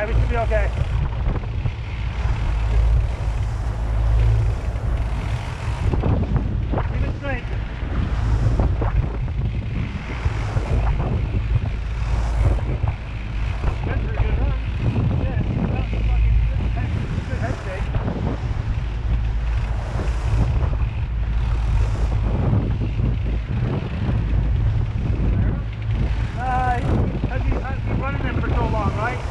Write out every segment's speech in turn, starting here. Yeah, we should be okay. I've been running it for so long, right?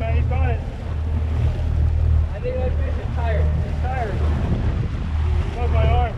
man. He's got it. I think that fish is tired. He's tired. He broke my arm.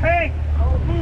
Tank!